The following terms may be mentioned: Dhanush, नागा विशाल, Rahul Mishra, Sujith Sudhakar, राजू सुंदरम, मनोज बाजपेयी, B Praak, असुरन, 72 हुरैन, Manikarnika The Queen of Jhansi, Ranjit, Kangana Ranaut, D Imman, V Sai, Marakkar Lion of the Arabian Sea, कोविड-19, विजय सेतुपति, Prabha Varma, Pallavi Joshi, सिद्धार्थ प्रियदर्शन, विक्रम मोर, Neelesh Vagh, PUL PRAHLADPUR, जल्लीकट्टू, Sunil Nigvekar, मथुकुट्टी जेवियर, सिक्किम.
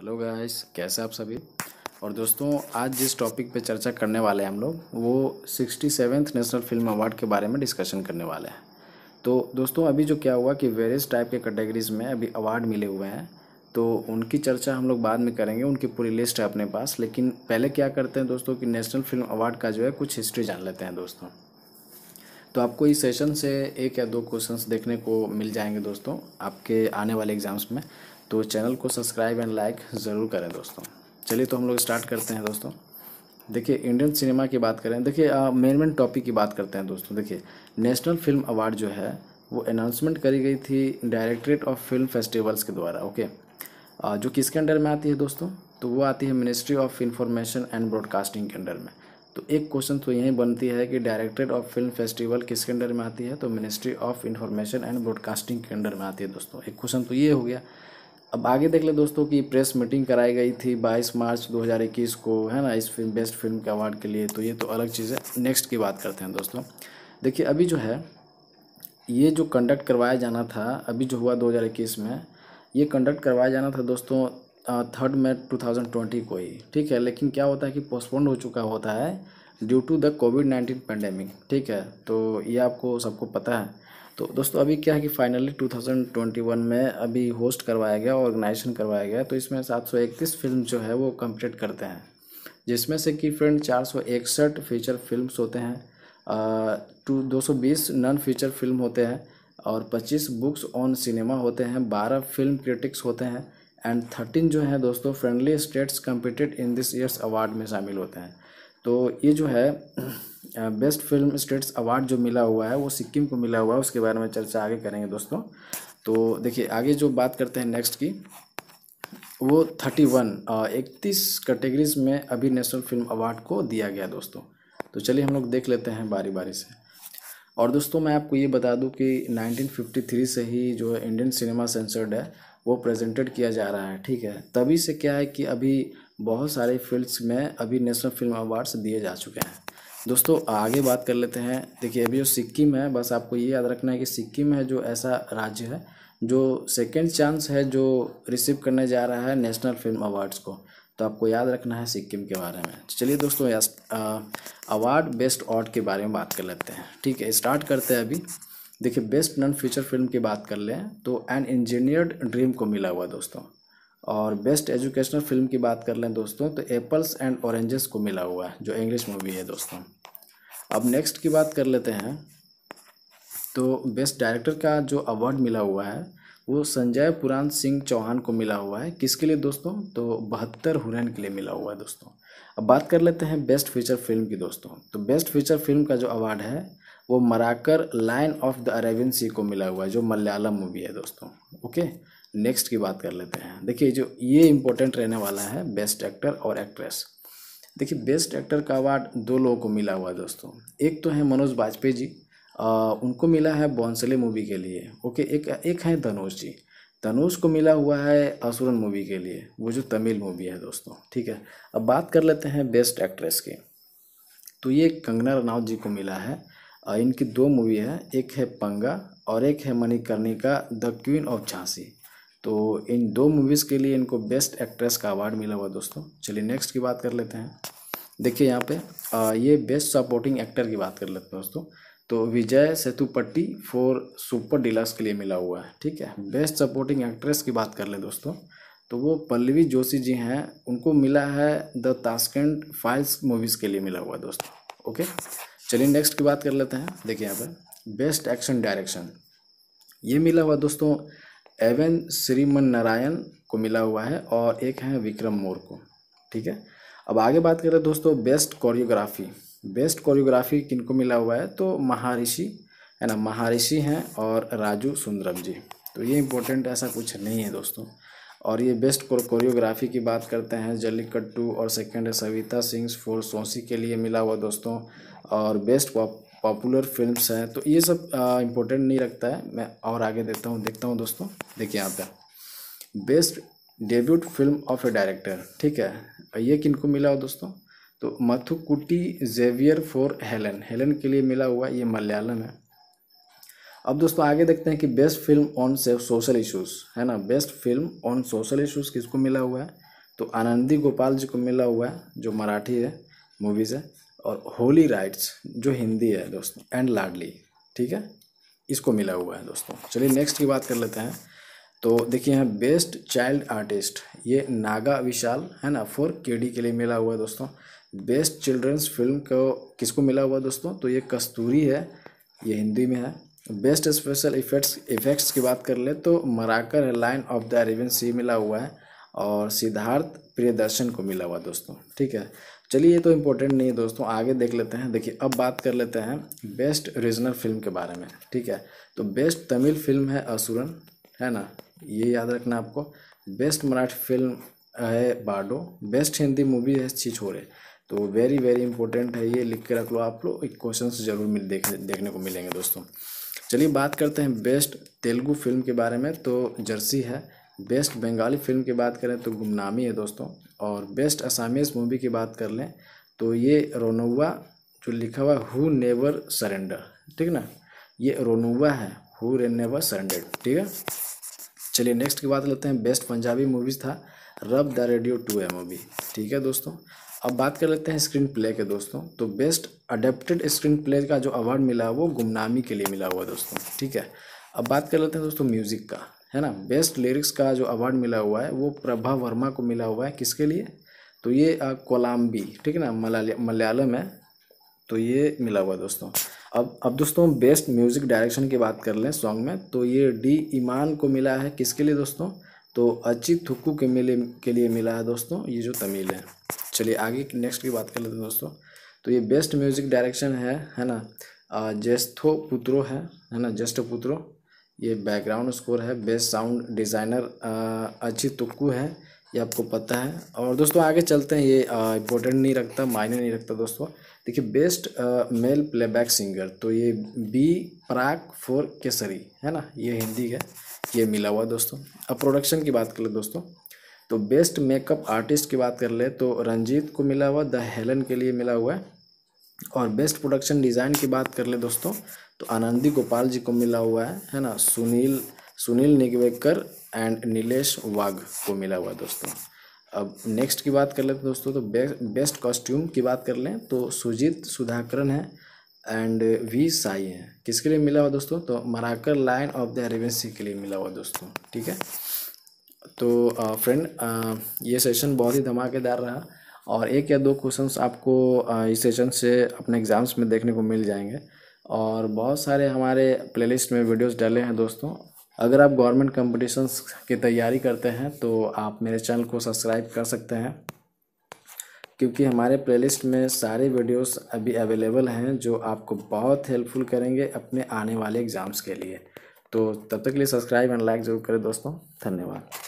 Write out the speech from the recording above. Hello guys, कैसे आप सभी। और दोस्तों, आज जिस टॉपिक पे चर्चा करने वाले हैं हम लोग, वो 67वें नेशनल फिल्म अवार्ड के बारे में डिस्कशन करने वाले हैं। तो दोस्तों, अभी जो क्या हुआ कि वेरियस टाइप के कैटेगरीज़ में अभी अवार्ड मिले हुए हैं, तो उनकी चर्चा हम लोग बाद में करेंगे। उनकी पूरी लिस्ट है अपने पास, लेकिन पहले क्या करते हैं दोस्तों कि नेशनल फिल्म अवार्ड का जो है कुछ हिस्ट्री जान लेते हैं दोस्तों। तो आपको इस सेशन से एक या दो क्वेश्चंस देखने को मिल जाएंगे दोस्तों आपके आने वाले एग्जाम्स में, तो चैनल को सब्सक्राइब एंड लाइक ज़रूर करें दोस्तों। चलिए तो हम लोग स्टार्ट करते हैं दोस्तों। देखिए, इंडियन सिनेमा की बात करें, देखिए मेन टॉपिक की बात करते हैं दोस्तों। देखिए, नेशनल फिल्म अवार्ड जो है वो अनाउंसमेंट करी गई थी डायरेक्टरेट ऑफ फिल्म फेस्टिवल्स के द्वारा, ओके, जो किसके अंडर में आती है दोस्तों, तो वो आती है ministry of information and broadcasting के अंडर में। तो एक क्वेश्चन तो यही बनती है कि डायरेक्टरेट ऑफ फिल्म फेस्टिवल किसके अंडर में आती है, तो ministry of information and broadcasting के अंडर में आती है दोस्तों। एक क्वेश्चन तो ये हो गया। अब आगे देख ले दोस्तों कि प्रेस मीटिंग कराई गई थी 22 मार्च 2021 को, है ना, इस फिल्म बेस्ट फिल्म के अवार्ड के लिए। तो ये तो अलग चीज़ है। नेक्स्ट की बात करते हैं दोस्तों। देखिए, अभी जो है ये जो कंडक्ट करवाया जाना था, अभी जो हुआ 2021 में, ये कंडक्ट करवाया जाना था दोस्तों 3 मई 2020 को ही, ठीक है। लेकिन क्या होता है कि पोस्टपोन्ड हो चुका होता है ड्यू टू द कोविड-19 पेंडेमिक, ठीक है। तो ये आपको सबको पता है। तो दोस्तों, अभी क्या है कि फाइनली 2021 में अभी होस्ट करवाया गया, ऑर्गेनाइजेशन करवाया गया। तो इसमें 731 फिल्म जो है वो कंप्लीट करते हैं, जिसमें से कि फ्रेंड 461 फीचर फिल्म्स होते हैं, 220 नॉन फीचर फिल्म होते हैं, और 25 बुक्स ऑन सिनेमा होते हैं, 12 फिल्म क्रिटिक्स होते हैं, एंड 13 जो है दोस्तों friendly states competed in this year's award में शामिल होते हैं। तो ये जो है बेस्ट फिल्म स्टेट्स अवार्ड जो मिला हुआ है वो सिक्किम को मिला हुआ है, उसके बारे में चर्चा आगे करेंगे दोस्तों। तो देखिए, आगे जो बात करते हैं नेक्स्ट की, वो 31 कैटेगरीज में अभी नेशनल फिल्म अवार्ड को दिया गया दोस्तों। तो चलिए हम लोग देख लेते हैं बारी बारी से। और दोस्तों, मैं आपको ये बता दूं कि 1953 से ही जो इंडियन सिनेमा सेंसर्ड है वो प्रेजेंटेड किया जा रहा है, ठीक है। तभी से क्या है कि अभी बहुत सारे फील्ड्स में अभी नेशनल फिल्म अवार्ड्स दिए जा चुके हैं दोस्तों। आगे बात कर लेते हैं। देखिए, अभी जो सिक्किम है, बस आपको ये याद रखना है कि सिक्किम है जो ऐसा राज्य है जो सेकेंड चांस है जो रिसीव करने जा रहा है नेशनल फिल्म अवार्ड्स को। तो आपको याद रखना है सिक्किम के बारे में। चलिए दोस्तों, अवार्ड बेस्ट ऑड के बारे में बात कर लेते हैं, ठीक है। स्टार्ट करते हैं अभी। देखिए, बेस्ट नॉन फीचर फिल्म की बात कर लें तो एन इंजीनियर्ड ड्रीम को मिला हुआ दोस्तों। और बेस्ट एजुकेशनल फिल्म की बात कर लें दोस्तों तो एप्पल्स एंड ऑरेंजेस को मिला हुआ है, जो इंग्लिश मूवी है दोस्तों। अब नेक्स्ट की बात कर लेते हैं। तो बेस्ट डायरेक्टर का जो अवार्ड मिला हुआ है वो संजय पुरान सिंह चौहान को मिला हुआ है। किसके लिए दोस्तों, तो 72 हुरैन के लिए मिला हुआ है दोस्तों। अब बात कर लेते हैं बेस्ट फीचर फिल्म की दोस्तों। तो बेस्ट फीचर फिल्म का जो अवार्ड है वो Marakkar lion of the Arabian sea को मिला हुआ है, जो मलयालम मूवी है दोस्तों, ओके। नेक्स्ट की बात कर लेते हैं। देखिए, जो ये इम्पोर्टेंट रहने वाला है बेस्ट एक्टर और एक्ट्रेस। देखिए, बेस्ट एक्टर का अवार्ड 2 लोगों को मिला हुआ है दोस्तों। एक तो है मनोज बाजपेयी जी, उनको मिला है बॉन्सले मूवी के लिए, ओके। एक है धनुष जी, धनुष को मिला हुआ है असुरन मूवी के लिए, वो जो तमिल मूवी है दोस्तों, ठीक है। अब बात कर लेते हैं बेस्ट एक्ट्रेस की। तो ये कंगना रनौत जी को मिला है। इनकी 2 मूवी है, एक है पंगा और एक है Manikarnika the queen of Jhansi. तो इन 2 मूवीज़ के लिए इनको बेस्ट एक्ट्रेस का अवार्ड मिला हुआ दोस्तों। चलिए नेक्स्ट की बात कर लेते हैं। देखिए, यहाँ पे ये बेस्ट सपोर्टिंग एक्टर की बात कर लेते हैं दोस्तों। तो विजय सेतुपति for super deluxe के लिए मिला हुआ है, ठीक है। बेस्ट सपोर्टिंग एक्ट्रेस की बात कर लें दोस्तों तो वो पल्लवी जोशी जी हैं, उनको मिला है द ताशकंद फाइल्स मूवीज़ के लिए मिला हुआ दोस्तों, ओके। चलिए नेक्स्ट की बात कर लेते हैं। देखिए, यहाँ पर बेस्ट एक्शन डायरेक्शन ये मिला हुआ दोस्तों एवन श्रीमन नारायण को मिला हुआ है, और एक है विक्रम मोर को, ठीक है। अब आगे बात करें दोस्तों बेस्ट कोरियोग्राफी। बेस्ट कोरियोग्राफी किनको मिला हुआ है, तो महाऋषि है ना, महाऋषि हैं और राजू सुंदरम जी। तो ये इम्पोर्टेंट ऐसा कुछ नहीं है दोस्तों। और ये बेस्ट कोरियोग्राफी की बात करते हैं जल्लीकट्टू, और सेकंड है सविता सिंह फॉर सोंसी के लिए मिला हुआ दोस्तों। और बेस्ट पॉपुलर फिल्म्स हैं। तो ये सब इम्पोर्टेंट नहीं रखता है, मैं और आगे देखता हूँ दोस्तों। देखिए, यहाँ पर best debut film of a director, ठीक है, ये किनको मिला हुआ दोस्तों, तो मथुकुट्टी जेवियर फॉर हेलन के लिए मिला हुआ, ये मलयालम है। अब दोस्तों आगे देखते हैं कि best film on social issues, है ना, best film on social issues किसको मिला हुआ है, तो आनंदी गोपाल जी को मिला हुआ है जो मराठी है मूवीज़ है, और होली राइट्स जो हिंदी है दोस्तों, एंड लाडली, ठीक है, इसको मिला हुआ है दोस्तों। चलिए नेक्स्ट की बात कर लेते हैं। तो देखिए यहाँ बेस्ट चाइल्ड आर्टिस्ट, ये नागा विशाल है ना, 4KD के लिए मिला हुआ है दोस्तों। बेस्ट चिल्ड्रंस फिल्म को किसको मिला हुआ दोस्तों, तो ये कस्तूरी है, ये हिंदी में है। बेस्ट स्पेशल इफेक्ट्स की बात कर ले तो Marakkar lion of the Arabian sea मिला हुआ है, और सिद्धार्थ प्रियदर्शन को मिला हुआ दोस्तों, ठीक है। चलिए ये तो इम्पोर्टेंट नहीं है दोस्तों, आगे देख लेते हैं। देखिए अब बात कर लेते हैं बेस्ट रीजनल फिल्म के बारे में, ठीक है। तो बेस्ट तमिल फिल्म है असुरन, है ना, ये याद रखना आपको। बेस्ट मराठी फिल्म है बाडो। बेस्ट हिंदी मूवी है छिछोरे। तो वेरी वेरी इंपॉर्टेंट है, ये लिख के रख लो आप लोग, क्वेश्चन जरूर देखने को मिलेंगे दोस्तों। चलिए बात करते हैं बेस्ट तेलुगु फिल्म के बारे में, तो जर्सी है। बेस्ट बंगाली फिल्म की बात करें तो गुमनामी है दोस्तों, और बेस्ट असामीज मूवी की बात कर लें तो ये रोनुवा जो लिखा हुआ हु नेवर सरेंडर, ठीक ना, ये रोनुवा है, हु नेवर सरेंडर, ठीक है। चलिए नेक्स्ट की बात लेते हैं। बेस्ट पंजाबी मूवीज़ था रब द रेडियो 2 है मूवी, ठीक है दोस्तों। अब बात कर लेते हैं स्क्रीन प्ले के दोस्तों। तो बेस्ट अडेप्टेड स्क्रीन प्ले का जो अवार्ड मिला वो गुमनामी के लिए मिला हुआ दोस्तों, ठीक है। अब बात कर लेते हैं दोस्तों म्यूज़िक का, है ना। बेस्ट लिरिक्स का जो अवार्ड मिला हुआ है वो प्रभा वर्मा को मिला हुआ है, किसके लिए, तो ये कोलम्बी, ठीक ना, मलयालम है, तो ये मिला हुआ दोस्तों। अब दोस्तों बेस्ट म्यूज़िक डायरेक्शन की बात कर लें सॉन्ग में, तो ये डी ईमान को मिला है, किसके लिए दोस्तों, तो अची थुक्कू के लिए मिला है दोस्तों, ये जो तमिल है। चलिए आगे नेक्स्ट की बात कर लेते हैं दोस्तों। तो ये बेस्ट म्यूज़िक डायरेक्शन है ना, जेस्थो पुत्रो है ना, जेस्ट पुत्रो, ये बैकग्राउंड स्कोर है। बेस्ट साउंड डिज़ाइनर अची तुक्कू है, ये आपको पता है। और दोस्तों आगे चलते हैं, ये इम्पोर्टेंट नहीं रखता, मायने नहीं रखता दोस्तों। देखिए बेस्ट मेल प्लेबैक सिंगर, तो ये बी प्राक 4 केसरी है ना, ये हिंदी है, ये मिला हुआ दोस्तों। अब प्रोडक्शन की बात कर ले दोस्तों। तो बेस्ट मेकअप आर्टिस्ट की बात कर ले तो रंजीत को मिला हुआ द हेलन के लिए मिला हुआ है, और बेस्ट प्रोडक्शन डिज़ाइन की बात कर ले दोस्तों तो आनंदी गोपाल जी को मिला हुआ है ना, सुनील निगवेकर एंड नीलेश वाघ को मिला हुआ दोस्तों। अब नेक्स्ट की बात कर लेते दोस्तों। तो बेस्ट कॉस्ट्यूम की बात कर लें तो सुजीत सुधाकरन है एंड वी साई है, किसके लिए मिला हुआ दोस्तों, तो Marakkar lion of the Arabian sea के लिए मिला हुआ दोस्तों, ठीक है। तो फ्रेंड ये सेशन बहुत ही धमाकेदार रहा, और 1 या 2 क्वेश्चंस आपको इस सेशन से अपने एग्ज़ाम्स में देखने को मिल जाएंगे, और बहुत सारे हमारे प्लेलिस्ट में वीडियोस डाले हैं दोस्तों। अगर आप गवर्नमेंट कॉम्पिटिशन्स की तैयारी करते हैं तो आप मेरे चैनल को सब्सक्राइब कर सकते हैं, क्योंकि हमारे प्लेलिस्ट में सारे वीडियोस अभी अवेलेबल हैं जो आपको बहुत हेल्पफुल करेंगे अपने आने वाले एग्ज़ाम्स के लिए। तो तब तक के लिए सब्सक्राइब एंड लाइक ज़रूर करें दोस्तों। धन्यवाद।